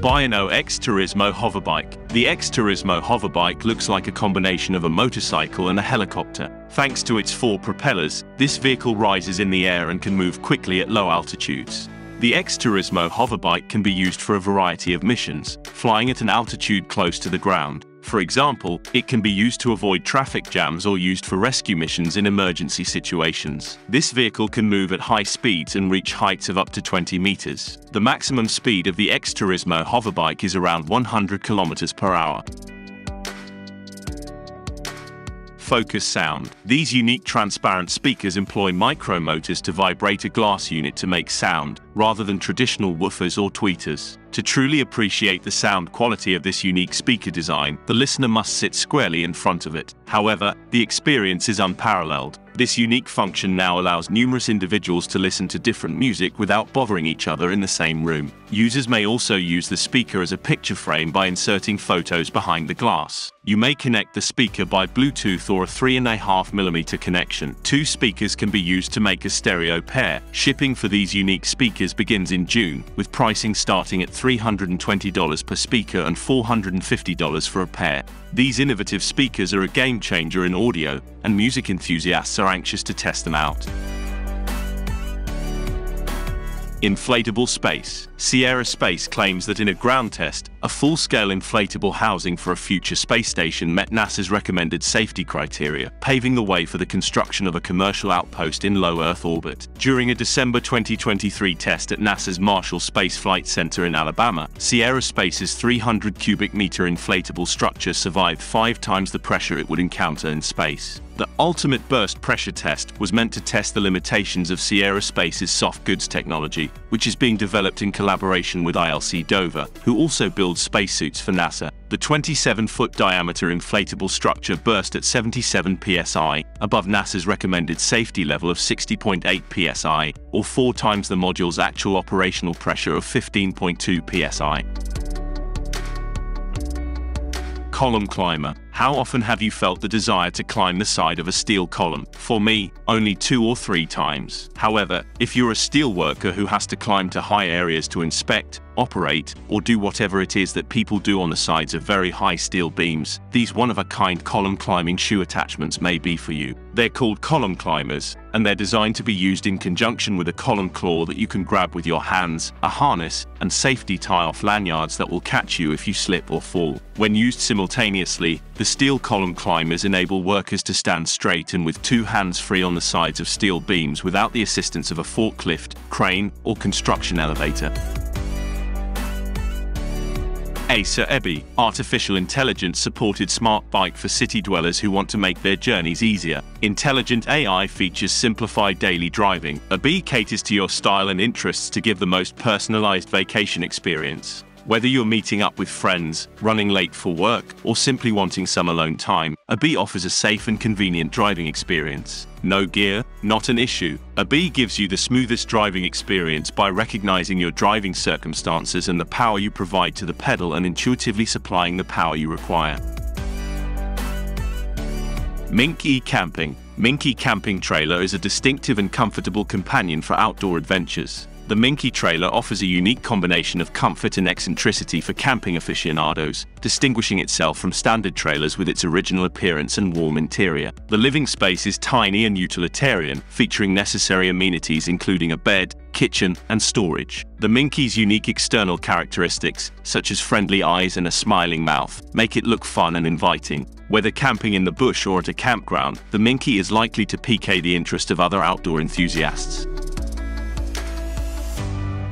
Bionod XTurismo Hoverbike. The XTurismo Hoverbike looks like a combination of a motorcycle and a helicopter. Thanks to its four propellers, this vehicle rises in the air and can move quickly at low altitudes. The XTurismo Hoverbike can be used for a variety of missions, flying at an altitude close to the ground. For example, it can be used to avoid traffic jams or used for rescue missions in emergency situations. This vehicle can move at high speeds and reach heights of up to 20 meters. The maximum speed of the XTurismo Hoverbike is around 100 kilometers per hour. Focus sound. These unique transparent speakers employ micromotors to vibrate a glass unit to make sound, rather than traditional woofers or tweeters. To truly appreciate the sound quality of this unique speaker design, the listener must sit squarely in front of it. However, the experience is unparalleled. This unique function now allows numerous individuals to listen to different music without bothering each other in the same room. Users may also use the speaker as a picture frame by inserting photos behind the glass. You may connect the speaker by Bluetooth or a 3.5mm connection. Two speakers can be used to make a stereo pair. Shipping for these unique speakers begins in June, with pricing starting at $320 per speaker and $450 for a pair. These innovative speakers are a game changer in audio, and music enthusiasts are anxious to test them out. Inflatable space. Sierra Space claims that in a ground test, a full-scale inflatable housing for a future space station met NASA's recommended safety criteria, paving the way for the construction of a commercial outpost in low Earth orbit. During a December 2023 test at NASA's Marshall Space Flight Center in Alabama, Sierra Space's 300-cubic-meter inflatable structure survived 5 times the pressure it would encounter in space. The ultimate burst pressure test was meant to test the limitations of Sierra Space's soft goods technology, which is being developed in collaboration with ILC Dover, who also builds spacesuits for NASA. The 27-foot diameter inflatable structure burst at 77 psi, above NASA's recommended safety level of 60.8 psi, or 4 times the module's actual operational pressure of 15.2 psi. Column climber. How often have you felt the desire to climb the side of a steel column? For me, only 2 or 3 times. However, if you're a steel worker who has to climb to high areas to inspect, operate, or do whatever it is that people do on the sides of very high steel beams, these one-of-a-kind column climbing shoe attachments may be for you. They're called column climbers, and they're designed to be used in conjunction with a column claw that you can grab with your hands, a harness, and safety tie-off lanyards that will catch you if you slip or fall. When used simultaneously, the steel column climbers enable workers to stand straight and with 2 hands free on the sides of steel beams without the assistance of a forklift, crane, or construction elevator. Asa Ebi, artificial intelligence-supported smart bike for city dwellers who want to make their journeys easier. Intelligent AI features simplify daily driving. Ebi caters to your style and interests to give the most personalized vacation experience. Whether you're meeting up with friends, running late for work, or simply wanting some alone time, Ebi offers a safe and convenient driving experience. No gear, not an issue. Ebi gives you the smoothest driving experience by recognizing your driving circumstances and the power you provide to the pedal and intuitively supplying the power you require. Minky Camping. Minky Camping Trailer is a distinctive and comfortable companion for outdoor adventures. The Minky trailer offers a unique combination of comfort and eccentricity for camping aficionados, distinguishing itself from standard trailers with its original appearance and warm interior. The living space is tiny and utilitarian, featuring necessary amenities including a bed, kitchen, and storage. The Minky's unique external characteristics, such as friendly eyes and a smiling mouth, make it look fun and inviting. Whether camping in the bush or at a campground, the Minky is likely to pique the interest of other outdoor enthusiasts.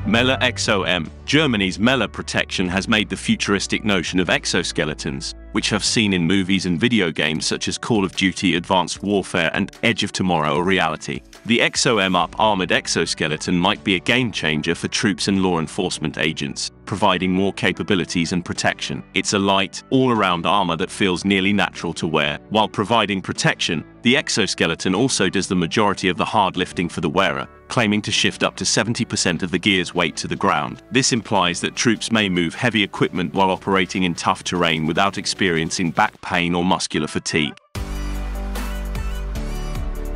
Mehler ExoM. Germany's Mehler protection has made the futuristic notion of exoskeletons, which have seen in movies and video games such as Call of Duty Advanced Warfare and Edge of Tomorrow a reality. The ExoM Up armored exoskeleton might be a game changer for troops and law enforcement agents, providing more capabilities and protection. It's a light, all-around armor that feels nearly natural to wear. While providing protection, the exoskeleton also does the majority of the hard lifting for the wearer, claiming to shift up to 70% of the gear's weight to the ground. This implies that troops may move heavy equipment while operating in tough terrain without experiencing back pain or muscular fatigue.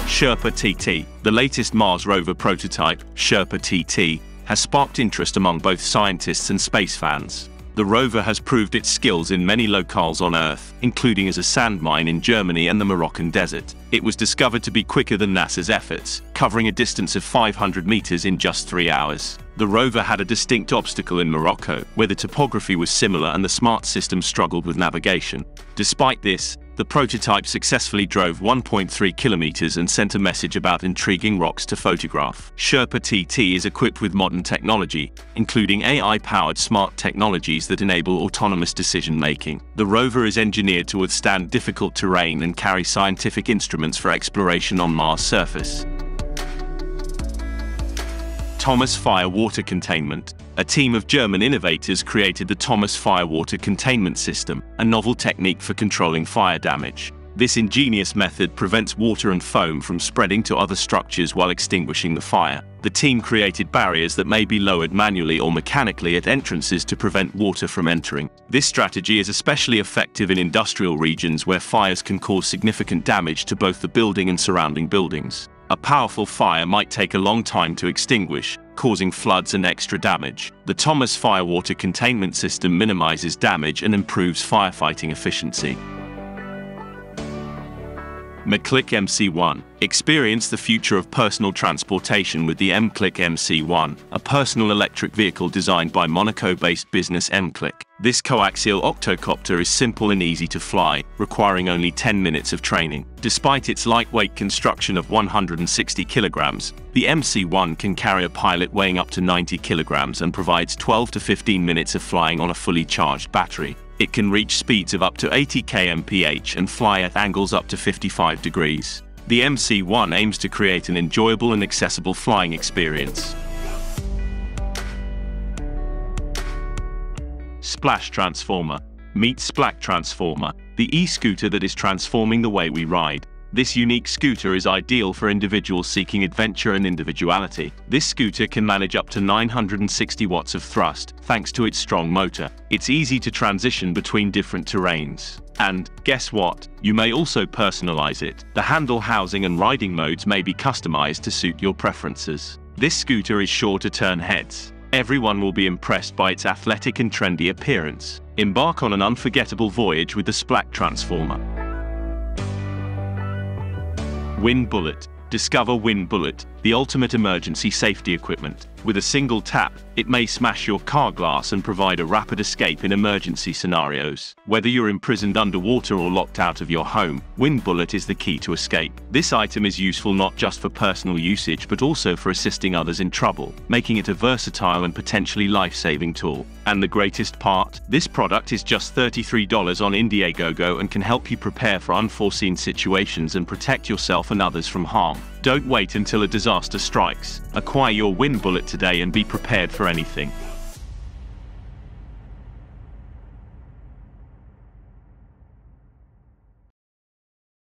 Sherpa TT. The latest Mars rover prototype, Sherpa TT, has sparked interest among both scientists and space fans. The rover has proved its skills in many locales on Earth, including as a sand mine in Germany and the Moroccan desert. It was discovered to be quicker than NASA's efforts, covering a distance of 500 meters in just 3 hours. The rover had a distinct obstacle in Morocco, where the topography was similar and the smart system struggled with navigation. Despite this, the prototype successfully drove 1.3 kilometers and sent a message about intriguing rocks to photograph. Sherpa TT is equipped with modern technology, including AI-powered smart technologies that enable autonomous decision-making. The rover is engineered to withstand difficult terrain and carry scientific instruments for exploration on Mars' surface. Thomas Fire Water Containment. A team of German innovators created the Thomas Fire Water Containment System, a novel technique for controlling fire damage. This ingenious method prevents water and foam from spreading to other structures while extinguishing the fire. The team created barriers that may be lowered manually or mechanically at entrances to prevent water from entering. This strategy is especially effective in industrial regions where fires can cause significant damage to both the building and surrounding buildings. A powerful fire might take a long time to extinguish, causing floods and extra damage. The Thomas Fire Water Containment System minimizes damage and improves firefighting efficiency. McClick MC1. Experience the future of personal transportation with the McClick MC1, a personal electric vehicle designed by Monaco-based business McClick. This coaxial octocopter is simple and easy to fly, requiring only 10 minutes of training. Despite its lightweight construction of 160 kilograms, the MC1 can carry a pilot weighing up to 90 kilograms and provides 12 to 15 minutes of flying on a fully charged battery. It can reach speeds of up to 80 km/h and fly at angles up to 55 degrees. The MC1 aims to create an enjoyable and accessible flying experience. Splash Transformer. Meet Splash Transformer, the e-scooter that is transforming the way we ride. This unique scooter is ideal for individuals seeking adventure and individuality. This scooter can manage up to 960 watts of thrust, thanks to its strong motor. It's easy to transition between different terrains. And, guess what? You may also personalize it. The handle housing and riding modes may be customized to suit your preferences. This scooter is sure to turn heads. Everyone will be impressed by its athletic and trendy appearance. Embark on an unforgettable voyage with the Splash Transformer. WynBullet. Discover WynBullet, the ultimate emergency safety equipment. With a single tap, it may smash your car glass and provide a rapid escape in emergency scenarios. Whether you're imprisoned underwater or locked out of your home, WynBullet is the key to escape. This item is useful not just for personal usage but also for assisting others in trouble, making it a versatile and potentially life-saving tool. And the greatest part? This product is just $33 on Indiegogo and can help you prepare for unforeseen situations and protect yourself and others from harm. Don't wait until a disaster strikes. Acquire your WynBullet today and be prepared for anything.